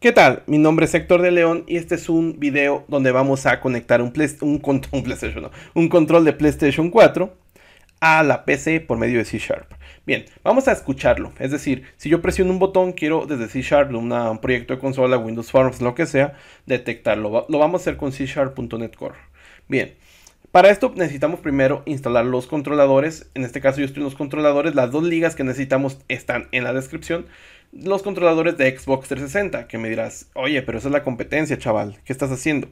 ¿Qué tal? Mi nombre es Héctor de León y este es un video donde vamos a conectar un control de PlayStation 4 a la PC por medio de C#. Bien, vamos a escucharlo. Es decir, si yo presiono un botón, quiero desde C# un proyecto de consola, Windows Forms, lo que sea, detectarlo. Lo vamos a hacer con C#.NET Core. Bien. Para esto necesitamos primero instalar los controladores. En este caso yo estoy en los controladores. Las dos ligas que necesitamos están en la descripción. Los controladores de Xbox 360, que me dirás, oye, pero esa es la competencia, chaval, ¿qué estás haciendo?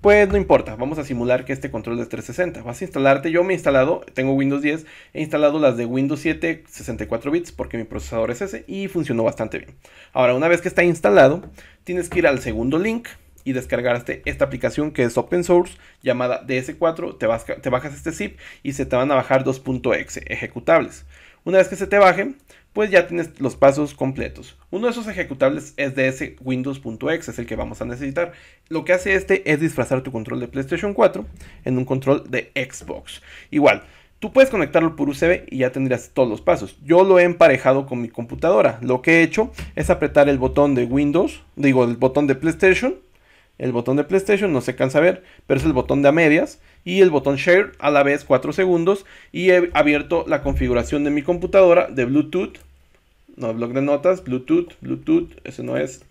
Pues no importa, vamos a simular que este control es 360. Vas a instalarte, yo me he instalado, tengo Windows 10, he instalado las de Windows 7 64 bits porque mi procesador es ese y funcionó bastante bien. Ahora, una vez que está instalado, tienes que ir al segundo link y descargaste esta aplicación que es open source llamada DS4, te bajas este zip y se te van a bajar 2.exe ejecutables. Una vez que se te baje, pues ya tienes los pasos completos. Uno de esos ejecutables es DSWindows.exe, es el que vamos a necesitar. Lo que hace este es disfrazar tu control de PlayStation 4 en un control de Xbox. Igual, tú puedes conectarlo por USB y ya tendrías todos los pasos. Yo lo he emparejado con mi computadora. Lo que he hecho es apretar el botón de Windows, digo, el botón de PlayStation. El botón de PlayStation no se cansa a ver, pero es el botón de a medias y el botón Share a la vez 4 segundos. Y he abierto la configuración de mi computadora de Bluetooth. No, bloc de notas, Bluetooth, ese no es,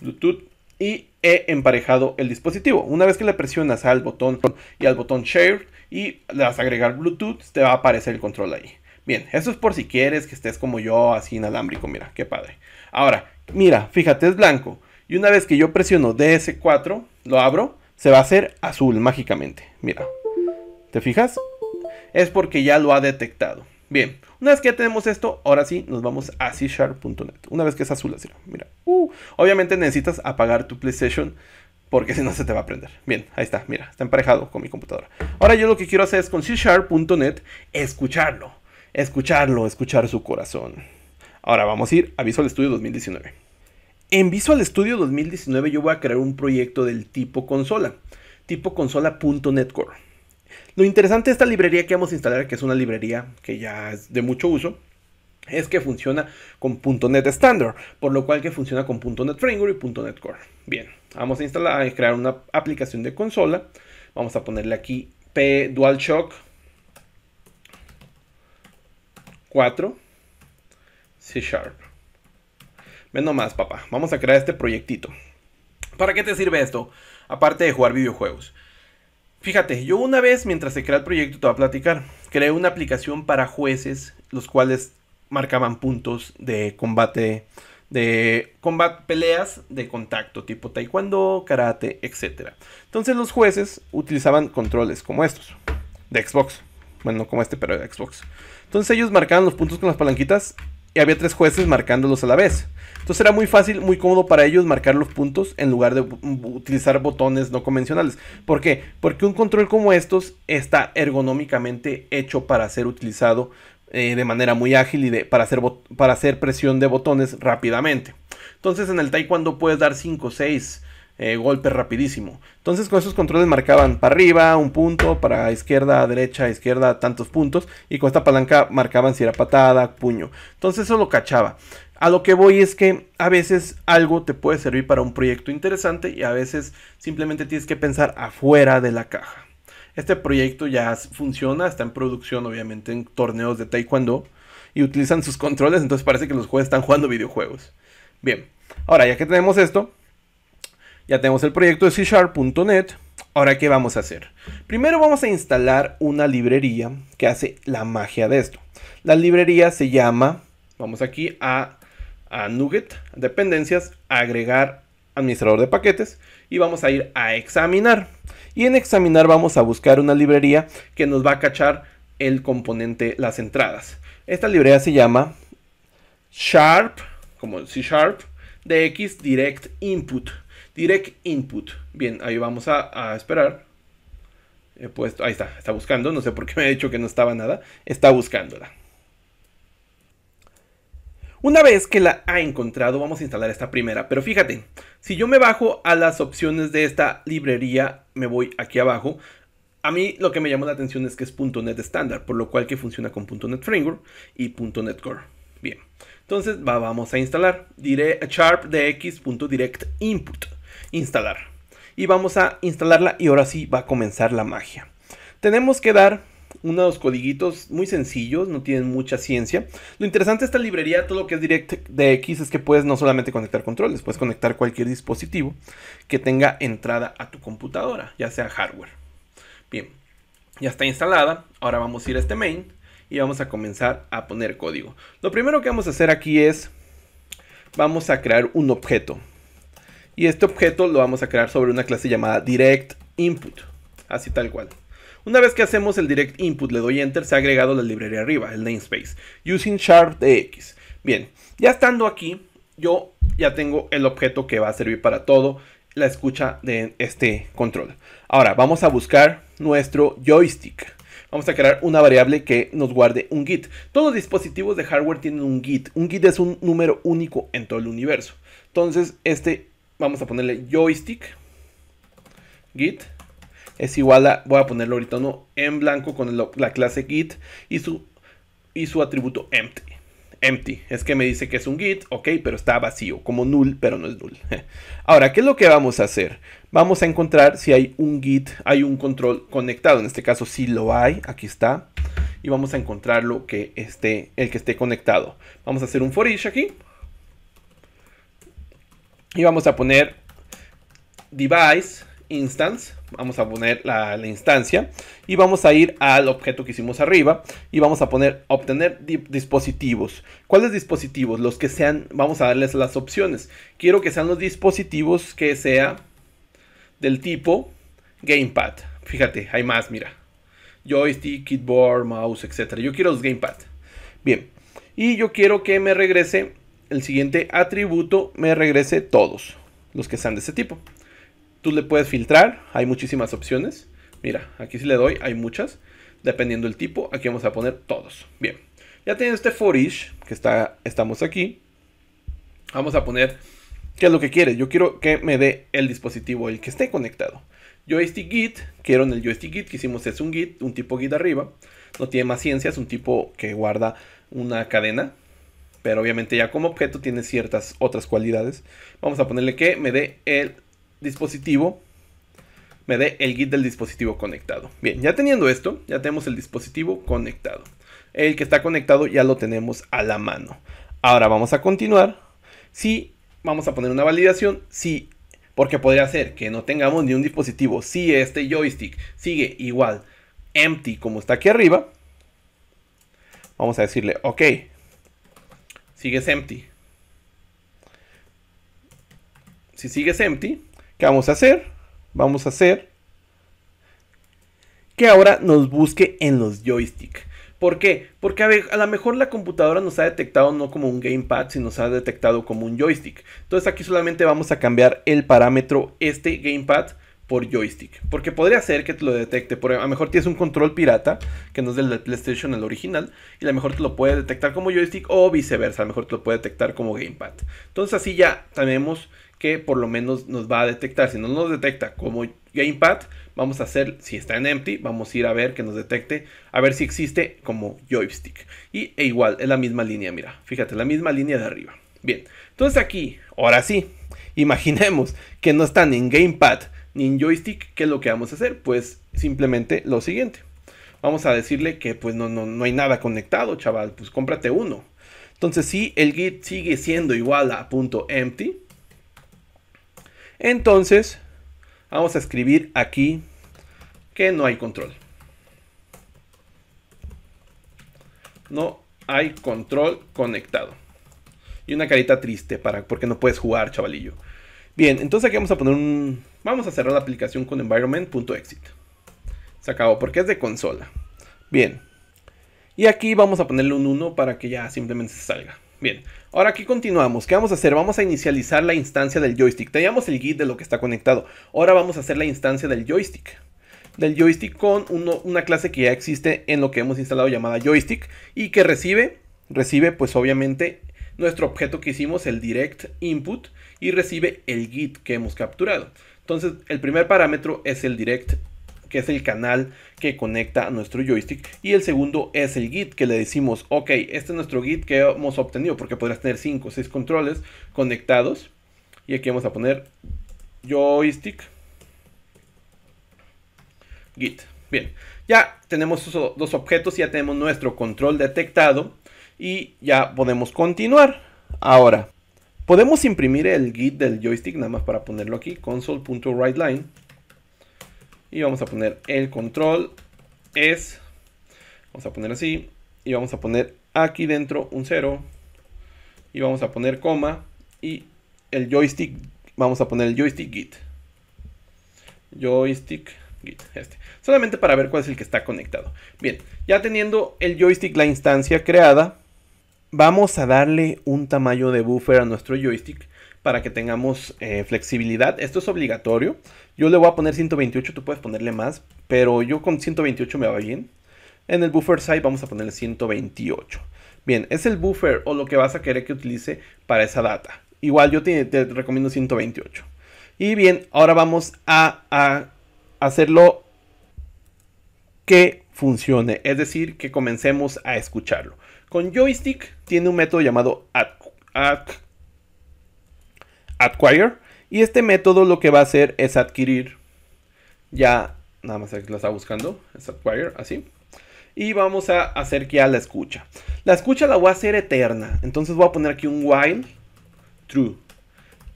Bluetooth. Y he emparejado el dispositivo. Una vez que le presionas al botón y al botón Share y le das a agregar Bluetooth, te va a aparecer el control ahí. Bien, eso es por si quieres que estés como yo, así inalámbrico, mira, qué padre. Ahora, mira, fíjate, es blanco. Y una vez que yo presiono DS4, lo abro, se va a hacer azul mágicamente. Mira, ¿te fijas? Es porque ya lo ha detectado. Bien, una vez que ya tenemos esto, ahora sí nos vamos a C#.net. Una vez que es azul, así, mira. Obviamente necesitas apagar tu PlayStation porque si no se te va a prender. Bien, ahí está, mira, está emparejado con mi computadora. Ahora yo lo que quiero hacer es con C#.net escuchar su corazón. Ahora vamos a ir a Visual Studio 2019. En Visual Studio 2019 yo voy a crear un proyecto del tipo consola.NET Core. Lo interesante de esta librería que vamos a instalar, que es una librería que ya es de mucho uso, es que funciona con .NET Standard, por lo cual que funciona con .NET Framework y .NET Core. Bien, vamos a instalar y crear una aplicación de consola. Vamos a ponerle aquí DualShock 4 C#. Ven nomás, papá. Vamos a crear este proyectito. ¿Para qué te sirve esto? Aparte de jugar videojuegos. Fíjate, yo una vez, mientras se crea el proyecto, te voy a platicar. Creé una aplicación para jueces, los cuales marcaban puntos de combate, peleas de contacto, tipo taekwondo, karate, etc. Entonces los jueces utilizaban controles como estos, de Xbox. Bueno, no como este, pero de Xbox. Entonces ellos marcaban los puntos con las palanquitas y había tres jueces marcándolos a la vez. Entonces era muy fácil, muy cómodo para ellos marcar los puntos en lugar de utilizar botones no convencionales. ¿Por qué? Porque un control como estos está ergonómicamente hecho para ser utilizado de manera muy ágil y para hacer presión de botones rápidamente. Entonces en el taekwondo puedes dar 5 o 6 golpes rapidísimo. Entonces con esos controles marcaban para arriba un punto, para izquierda, derecha, izquierda, tantos puntos. Y con esta palanca marcaban si era patada, puño. Entonces eso lo cachaba. A lo que voy es que a veces algo te puede servir para un proyecto interesante y a veces simplemente tienes que pensar afuera de la caja. Este proyecto ya funciona, está en producción obviamente en torneos de taekwondo y utilizan sus controles, entonces parece que los jueces están jugando videojuegos. Bien, ahora ya que tenemos esto, ya tenemos el proyecto de C#.net. Ahora, ¿qué vamos a hacer? Primero vamos a instalar una librería que hace la magia de esto. La librería se llama, vamos aquí a Nugget, dependencias, agregar administrador de paquetes y vamos a ir a examinar. Y en examinar vamos a buscar una librería que nos va a cachar el componente, las entradas. Esta librería se llama Sharp, como el C#DX DirectInput. Bien, ahí vamos a esperar. Pues, ahí está, está buscando. No sé por qué me ha dicho que no estaba nada. Está buscándola. Una vez que la ha encontrado, vamos a instalar esta primera. Pero fíjate, si yo me bajo a las opciones de esta librería, me voy aquí abajo. A mí lo que me llamó la atención es que es .NET Standard, por lo cual que funciona con .NET Framework y .NET Core. Bien, Entonces vamos a instalar SharpDX.DirectInput. Instalar. Y vamos a instalarla y ahora sí va a comenzar la magia. Tenemos que dar unos codiguitos muy sencillos, no tienen mucha ciencia. Lo interesante de esta librería, todo lo que es DirectInput, es que puedes no solamente conectar controles, puedes conectar cualquier dispositivo que tenga entrada a tu computadora, ya sea hardware. Bien, ya está instalada. Ahora vamos a ir a este main y vamos a comenzar a poner código. Lo primero que vamos a hacer aquí es, vamos a crear un objeto. Y este objeto lo vamos a crear sobre una clase llamada DirectInput, así tal cual. Una vez que hacemos el direct input, le doy enter, se ha agregado la librería arriba, el namespace, using SharpDX. Bien, ya estando aquí, yo ya tengo el objeto que va a servir para todo la escucha de este control. Ahora, vamos a buscar nuestro joystick. Vamos a crear una variable que nos guarde un GUID. Todos los dispositivos de hardware tienen un GUID. Un GUID es un número único en todo el universo. Entonces, vamos a ponerle joystick, GUID. Es igual a, voy a ponerlo ahorita no en blanco con la clase GUID y su atributo empty. Empty, es que me dice que es un GUID, ok, pero está vacío, como null, pero no es null. Ahora, ¿qué es lo que vamos a hacer? Vamos a encontrar si hay un GUID, hay un control conectado, en este caso sí lo hay, aquí está. Y vamos a encontrar el que esté conectado. Vamos a hacer un for each aquí. Y vamos a poner device instance, vamos a poner la instancia y vamos a ir al objeto que hicimos arriba y vamos a poner obtener dispositivos. ¿Cuáles dispositivos? Los que sean, vamos a darles las opciones. Quiero que sean los dispositivos que sea del tipo gamepad. Fíjate, hay más, mira. Joystick, keyboard, mouse, etc. Yo quiero los gamepad. Bien, y yo quiero que me regrese el siguiente atributo, me regrese todos los que sean de ese tipo. Tú le puedes filtrar, hay muchísimas opciones. Mira, aquí si le doy, hay muchas. Dependiendo del tipo, aquí vamos a poner todos. Bien, ya teniendo este for each, que estamos aquí. Vamos a poner, ¿qué es lo que quiere? Yo quiero que me dé el dispositivo, el que esté conectado. Joystick GUID, quiero en el joystick GUID, que hicimos es un GUID, un tipo GUID arriba. No tiene más ciencia, es un tipo que guarda una cadena. Pero obviamente ya como objeto tiene ciertas otras cualidades. Vamos a ponerle que me dé el dispositivo, me dé el GUID del dispositivo conectado. Bien, ya teniendo esto, ya tenemos el dispositivo conectado. El que está conectado ya lo tenemos a la mano. Ahora vamos a continuar. Sí, vamos a poner una validación. Sí, porque podría ser que no tengamos ni un dispositivo. Si este joystick sigue igual empty como está aquí arriba, vamos a decirle, ok, sigues empty. Si sigues empty, ¿qué vamos a hacer? Vamos a hacer que ahora nos busque en los joystick. ¿Por qué? Porque a lo mejor la computadora nos ha detectado no como un gamepad, sino nos ha detectado como un joystick. Entonces aquí solamente vamos a cambiar el parámetro este gamepad por joystick. Porque podría ser que te lo detecte. Porque a lo mejor tienes un control pirata, que no es del PlayStation, el original. Y a lo mejor te lo puede detectar como joystick o viceversa. A lo mejor te lo puede detectar como gamepad. Entonces así ya tenemos que por lo menos nos va a detectar. Si no nos detecta como gamepad, vamos a hacer, si está en empty, vamos a ir a ver que nos detecte, a ver si existe como joystick. E igual, es la misma línea, mira, fíjate, la misma línea de arriba. Bien, entonces aquí, ahora sí, imaginemos que no están en gamepad ni en joystick, ¿qué es lo que vamos a hacer? Pues simplemente lo siguiente. Vamos a decirle que pues no hay nada conectado, chaval, pues cómprate uno. Entonces si el git sigue siendo igual a .empty, entonces vamos a escribir aquí que no hay control. No hay control conectado. Y una carita triste porque no puedes jugar, chavalillo. Bien, entonces aquí vamos a poner vamos a cerrar la aplicación con environment.exit. Se acabó porque es de consola. Bien. Y aquí vamos a ponerle un 1 para que ya simplemente se salga. Bien, ahora aquí continuamos. ¿Qué vamos a hacer? Vamos a inicializar la instancia del joystick. Teníamos el GUID de lo que está conectado. Ahora vamos a hacer la instancia del joystick. Del joystick con una clase que ya existe en lo que hemos instalado llamada joystick. Y que recibe pues obviamente nuestro objeto que hicimos, el direct input. Y recibe el GUID que hemos capturado. Entonces el primer parámetro es el direct que es el canal que conecta a nuestro joystick, y el segundo es el GUID, que le decimos, ok, este es nuestro GUID que hemos obtenido, porque podrás tener 5 o 6 controles conectados, y aquí vamos a poner joystick GUID. Bien, ya tenemos esos dos objetos, ya tenemos nuestro control detectado y ya podemos continuar. Ahora, podemos imprimir el GUID del joystick, nada más para ponerlo aquí, console.writeline. Y vamos a poner el control es, vamos a poner así, y vamos a poner aquí dentro un 0, y vamos a poner coma, y el joystick, vamos a poner el joystick GUID. Joystick GUID, solamente para ver cuál es el que está conectado. Bien, ya teniendo el joystick, la instancia creada, vamos a darle un tamaño de buffer a nuestro joystick para que tengamos flexibilidad. Esto es obligatorio. Yo le voy a poner 128, tú puedes ponerle más, pero yo con 128 me va bien. En el buffer size vamos a ponerle 128. Bien, es el buffer o lo que vas a querer que utilice para esa data. Igual yo te recomiendo 128. Y bien, ahora vamos a hacerlo que funcione, es decir, que comencemos a escucharlo. Con joystick tiene un método llamado acquire, y este método lo que va a hacer es adquirir, ya nada más la está buscando, es acquire, así, y vamos a hacer que ya la escucha. La escucha la voy a hacer eterna, entonces voy a poner aquí un while true,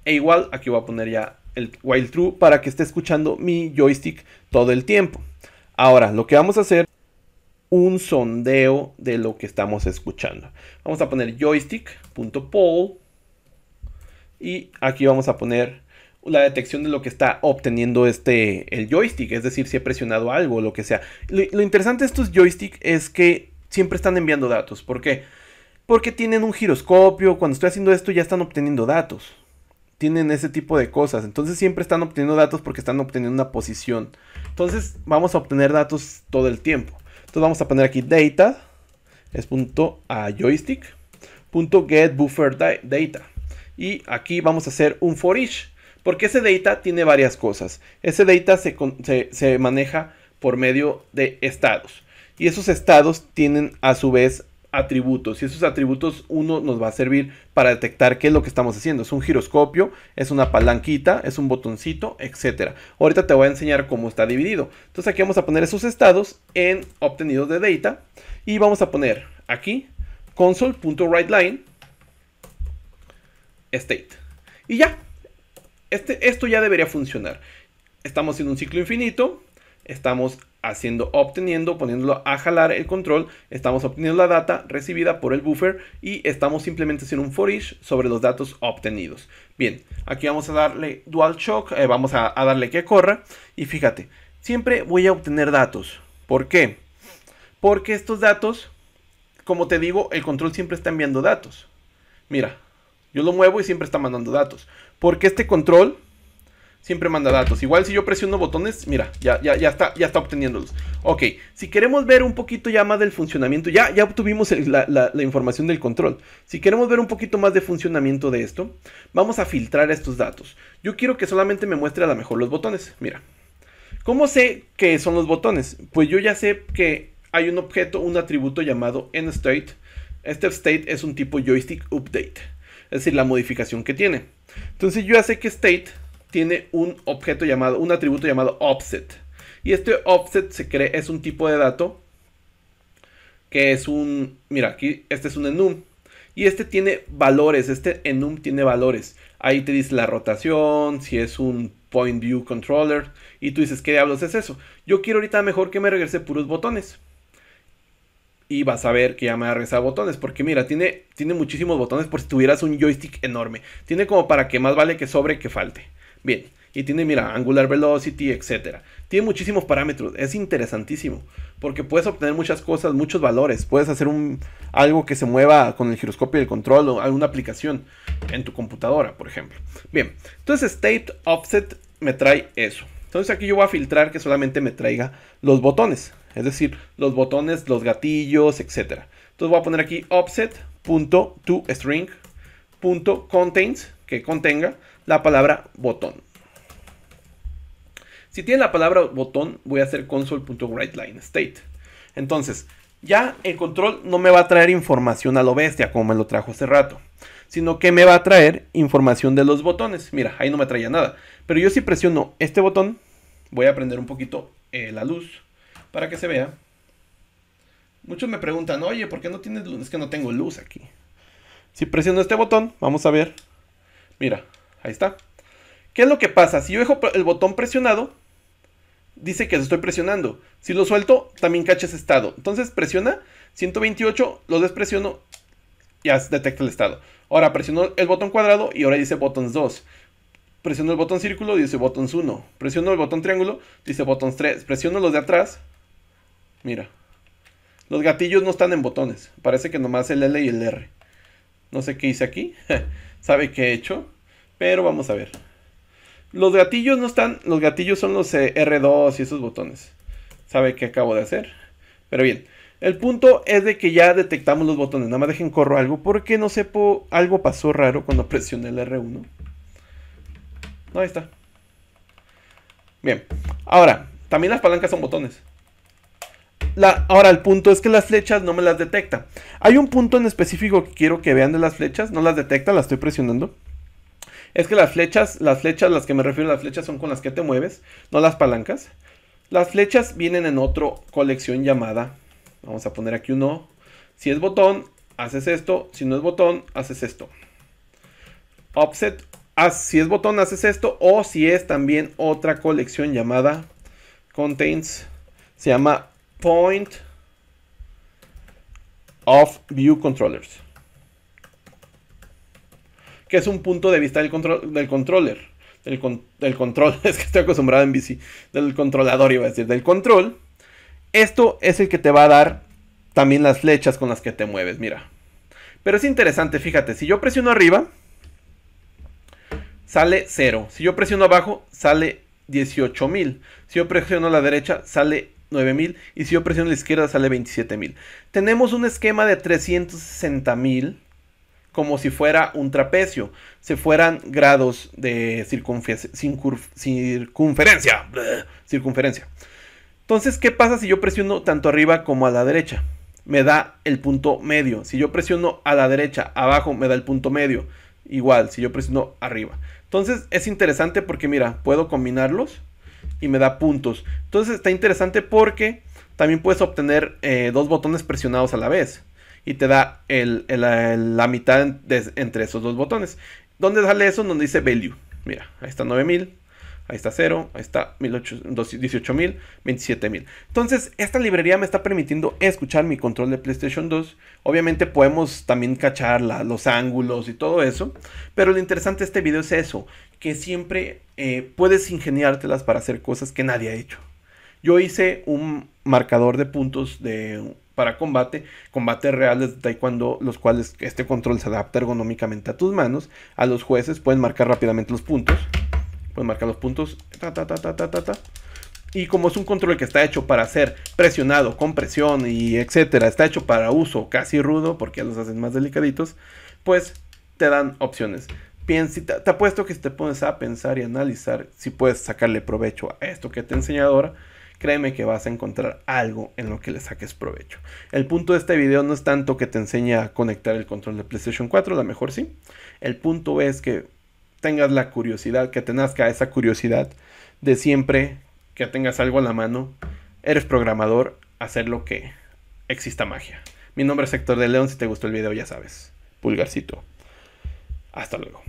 e igual aquí voy a poner ya el while true para que esté escuchando mi joystick todo el tiempo. Ahora, lo que vamos a hacer, un sondeo de lo que estamos escuchando. Vamos a poner joystick.poll y aquí vamos a poner la detección de lo que está obteniendo el joystick, es decir, si he presionado algo o lo que sea. Lo interesante de estos joysticks es que siempre están enviando datos. ¿Por qué? Porque tienen un giroscopio, cuando estoy haciendo esto ya están obteniendo datos. Tienen ese tipo de cosas, entonces siempre están obteniendo datos porque están obteniendo una posición. Entonces vamos a obtener datos todo el tiempo. Entonces vamos a poner aquí data, es punto a joystick, punto get buffer data. Y aquí vamos a hacer un for each, porque ese data tiene varias cosas. Ese data se maneja por medio de estados. Y esos estados tienen a su vez atributos. Y esos atributos, uno nos va a servir para detectar qué es lo que estamos haciendo. Es un giroscopio, es una palanquita, es un botoncito, etc. Ahorita te voy a enseñar cómo está dividido. Entonces aquí vamos a poner esos estados en obtenidos de data. Y vamos a poner aquí console.writeline state. Y ya. Esto ya debería funcionar. Estamos haciendo un ciclo infinito. Estamos haciendo, obteniendo, poniéndolo a jalar el control, estamos obteniendo la data recibida por el buffer y estamos simplemente haciendo un for each sobre los datos obtenidos. Bien, aquí vamos a darle DualShock, vamos a darle que corra y fíjate, siempre voy a obtener datos. ¿Por qué? Porque estos datos, como te digo, el control siempre está enviando datos. Mira, yo lo muevo y siempre está mandando datos, porque este control siempre manda datos. Igual si yo presiono botones, mira, ya está obteniéndolos. Ok, si queremos ver un poquito ya más del funcionamiento, ya obtuvimos la información del control. Si queremos ver un poquito más de funcionamiento de esto, vamos a filtrar estos datos. Yo quiero que solamente me muestre a lo mejor los botones. Mira, ¿cómo sé que son los botones? Pues yo ya sé que hay un objeto, un atributo llamado endState. Este state es un tipo joystick update, es decir, la modificación que tiene. Entonces yo ya sé que state tiene un objeto llamado, un atributo llamado offset. Y este offset es un tipo de dato que es un, mira aquí, este es un enum. Y este tiene valores, este enum tiene valores. Ahí te dice la rotación, si es un point view controller. Y tú dices, ¿qué diablos es eso? Yo quiero ahorita mejor que me regrese puros botones. Y vas a ver que ya me va a regresar botones. Porque mira, tiene muchísimos botones por si tuvieras un joystick enorme. Tiene como para que más vale que sobre que falte. Bien, y tiene, mira, angular velocity, etcétera. Tiene muchísimos parámetros, es interesantísimo, porque puedes obtener muchas cosas, muchos valores. Puedes hacer algo que se mueva con el giroscopio del control o alguna aplicación en tu computadora, por ejemplo. Bien, entonces state offset me trae eso. Entonces aquí yo voy a filtrar que solamente me traiga los botones, es decir, los botones, los gatillos, etcétera. Entonces voy a poner aquí offset.toString.contains, que contenga la palabra botón. Si tiene la palabra botón, voy a hacer console.WriteLineState. Entonces, ya el control no me va a traer información a lo bestia, como me lo trajo hace rato, sino que me va a traer información de los botones. Mira, ahí no me traía nada. Pero yo si presiono este botón, voy a prender un poquito la luz para que se vea. Muchos me preguntan, oye, ¿por qué no tienes luz? Es que no tengo luz aquí. Si presiono este botón, vamos a ver. Mira, ahí está. ¿Qué es lo que pasa? Si yo dejo el botón presionado, dice que lo estoy presionando. Si lo suelto, también cacha ese estado. Entonces presiona 128, lo despresiono, ya detecta el estado. Ahora presiono el botón cuadrado y ahora dice Buttons 2. Presiono el botón círculo y dice Buttons 1. Presiono el botón triángulo, dice Buttons 3. Presiono los de atrás. Mira. Los gatillos no están en botones. Parece que nomás el L y el R. No sé qué hice aquí. Sabe qué he hecho. Pero vamos a ver. Los gatillos no están. Los gatillos son los R2 y esos botones. Sabe qué acabo de hacer. Pero bien. El punto es de que ya detectamos los botones. Nada más dejen corro algo. Porque no sé. Algo pasó raro cuando presioné el R1. No, ahí está. Bien. Ahora. También las palancas son botones. Ahora el punto es que las flechas no me las detecta. Hay un punto en específico que quiero que vean de las flechas. No las detecta, las estoy presionando. Es que las que me refiero a las flechas son con las que te mueves, no las palancas. Las flechas vienen en otra colección llamada, vamos a poner aquí uno. Si es botón, haces esto. Si no es botón, haces esto. Offset, si es botón, haces esto. O si es también otra colección llamada Contains, se llama Point of View Controllers, que es un punto de vista del control, es que estoy acostumbrado en bici, del controlador iba a decir, del control. Esto es el que te va a dar también las flechas con las que te mueves, mira. Pero es interesante, fíjate, si yo presiono arriba, sale 0, si yo presiono abajo, sale 18,000, si yo presiono a la derecha, sale 9,000 y si yo presiono a la izquierda sale 27,000. Tenemos un esquema de 360,000 como si fuera un trapecio, si fueran grados de circunferencia. Entonces, ¿qué pasa si yo presiono tanto arriba como a la derecha? Me da el punto medio. Si yo presiono a la derecha, abajo me da el punto medio. Igual, si yo presiono arriba. Entonces, es interesante porque mira, puedo combinarlos y me da puntos. Entonces está interesante porque también puedes obtener dos botones presionados a la vez. Y te da la mitad entre esos dos botones. ¿Dónde sale eso? Donde dice value. Mira, ahí está 9,000. Ahí está 0. Ahí está 18,000. 27,000. Entonces esta librería me está permitiendo escuchar mi control de PlayStation 2. Obviamente podemos también cachar los ángulos y todo eso. Pero lo interesante de este video es eso. Que siempre puedes ingeniártelas para hacer cosas que nadie ha hecho. Yo hice un marcador de puntos para combates reales de taekwondo, los cuales este control se adapta ergonómicamente a tus manos. A los jueces pueden marcar rápidamente los puntos. Pueden marcar los puntos. Ta, ta, ta, ta, ta, ta, ta. Y como es un control que está hecho para ser presionado con presión y etcétera, está hecho para uso casi rudo porque ya los hacen más delicaditos, pues te dan opciones. Te apuesto que si te pones a pensar y analizar si puedes sacarle provecho a esto que te he enseñado ahora, créeme que vas a encontrar algo en lo que le saques provecho. El punto de este video no es tanto que te enseñe a conectar el control de PlayStation 4, a lo mejor sí. El punto es que tengas la curiosidad, que te nazca esa curiosidad de siempre que tengas algo a la mano, eres programador, hacer lo que exista magia. Mi nombre es Héctor de León, si te gustó el video ya sabes, pulgarcito. Hasta luego.